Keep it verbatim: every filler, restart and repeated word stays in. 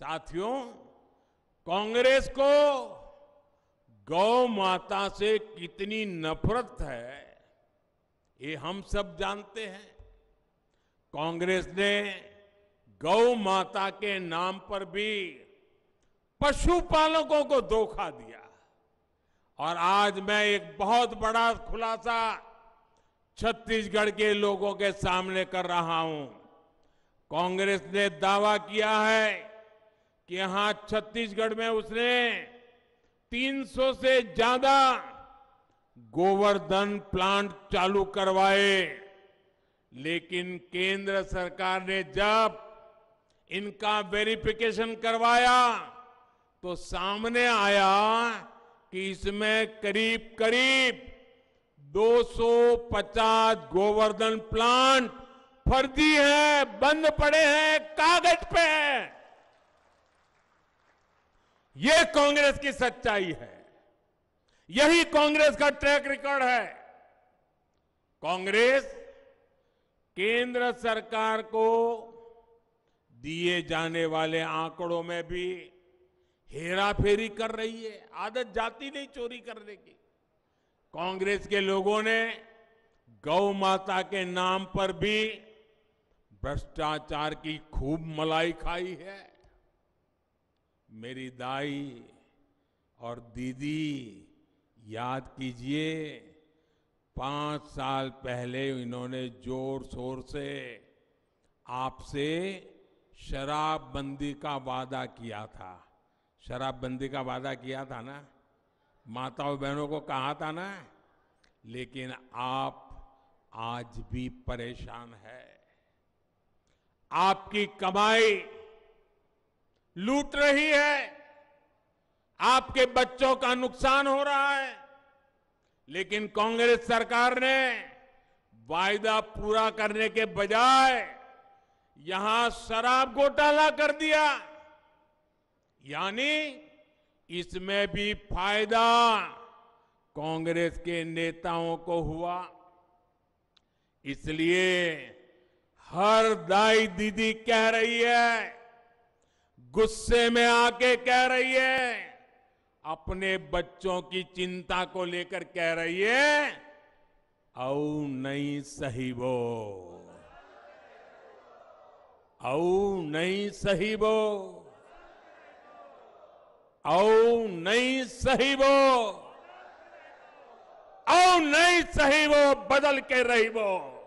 साथियों, कांग्रेस को गौ माता से कितनी नफरत है ये हम सब जानते हैं। कांग्रेस ने गौ माता के नाम पर भी पशुपालकों को धोखा दिया और आज मैं एक बहुत बड़ा खुलासा छत्तीसगढ़ के लोगों के सामने कर रहा हूं। कांग्रेस ने दावा किया है कि यहां छत्तीसगढ़ में उसने तीन सौ से ज्यादा गोवर्धन प्लांट चालू करवाए, लेकिन केंद्र सरकार ने जब इनका वेरिफिकेशन करवाया तो सामने आया कि इसमें करीब करीब दो सौ पचास गोवर्धन प्लांट फर्जी है, बंद पड़े हैं, कागज पे है। यह कांग्रेस की सच्चाई है, यही कांग्रेस का ट्रैक रिकॉर्ड है। कांग्रेस केंद्र सरकार को दिए जाने वाले आंकड़ों में भी हेराफेरी कर रही है। आदत जाती नहीं चोरी करने की। कांग्रेस के लोगों ने गौ माता के नाम पर भी भ्रष्टाचार की खूब मलाई खाई है। मेरी दाई और दीदी, याद कीजिए, पांच साल पहले इन्होंने जोर शोर से आपसे शराबबंदी का वादा किया था। शराबबंदी का वादा किया था ना, माताओं बहनों को कहा था ना, लेकिन आप आज भी परेशान है। आपकी कमाई लूट रही है, आपके बच्चों का नुकसान हो रहा है, लेकिन कांग्रेस सरकार ने वायदा पूरा करने के बजाय यहां शराब घोटाला कर दिया। यानी इसमें भी फायदा कांग्रेस के नेताओं को हुआ। इसलिए हर दाई दीदी कह रही है, गुस्से में आके कह रही है, अपने बच्चों की चिंता को लेकर कह रही है, औ नहीं सही वो, औ नहीं सही वो, औ नहीं सही वो, औ नहीं सही वो, बदल के रही वो।